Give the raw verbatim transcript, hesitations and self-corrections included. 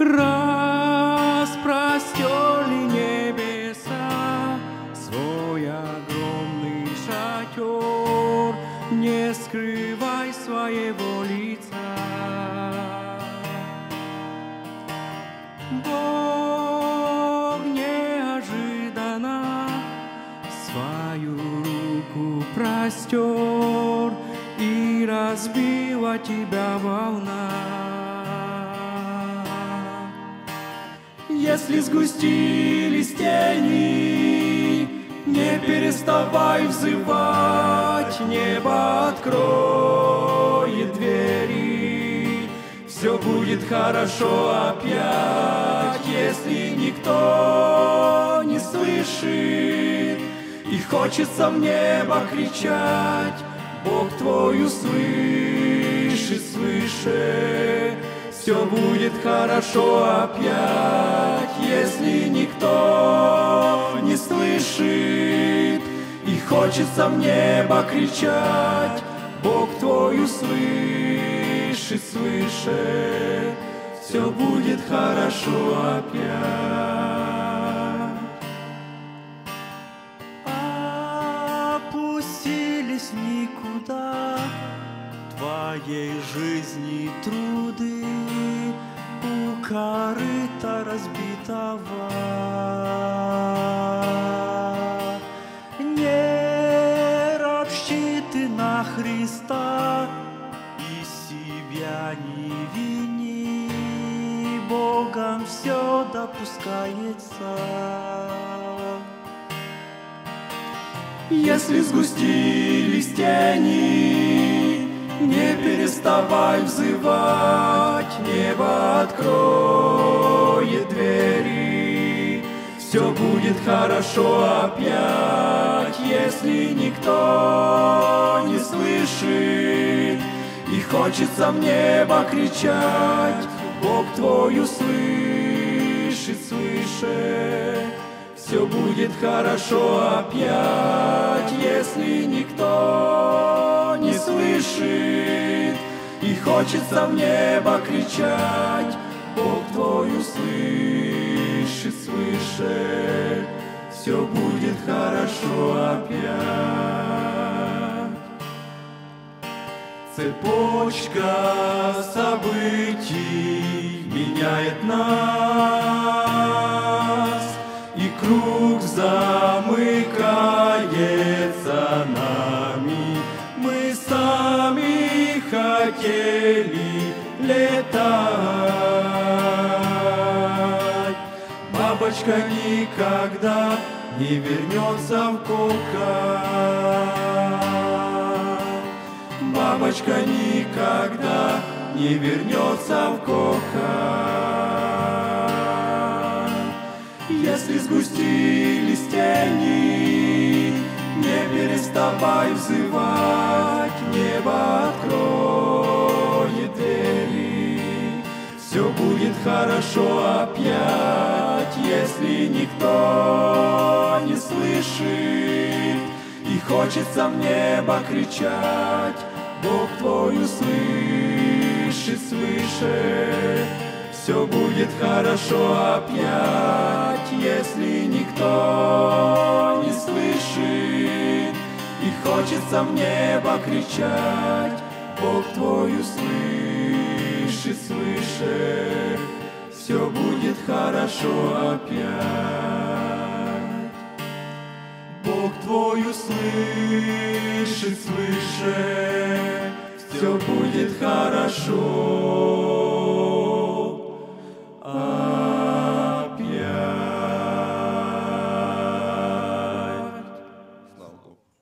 распростер ли небеса свой огромный шатер, не скрывай своего лица. Бог неожиданно свою руку простер, и разбила тебя волна. Если сгустились тени, не переставай взывать, небо откроет двери, все будет хорошо опять. Если никто не слышит и хочется в небо кричать, Бог твой услышит свыше, все будет хорошо опять. Если никто не слышит и хочется в небо кричать, Бог твой услышит свыше, все будет хорошо опять. Опустились никуда твоей жизни труды, у корыта разбитого. Не ропщи ты на Христа и себя не вини, Богом все допускается. Если сгустились тени, не переставай взывать, небо откроет двери, все будет хорошо опять. Если никто не слышит и хочется в небо кричать, Бог твой услышит свыше, все будет хорошо опять. Если никто не слышит и хочется в небо кричать, Бог твой услышит свыше, все будет хорошо опять. Цепочка событий меняет нас, и круг замыкается нами. Мы сами хотели летать. Бабочка никогда не вернется в кокон. Бабочка никогда не вернется в кокон. Если сгустились тени, не переставай взывать, небо откроет двери, все будет хорошо опять. Если никто не слышит и хочется в небо кричать, Бог твой услышит свыше, все будет хорошо опять. Если никто не слышит и хочется в небо кричать, Бог твой услышит свыше, все будет хорошо опять. Бог твой услышит свыше, все будет хорошо.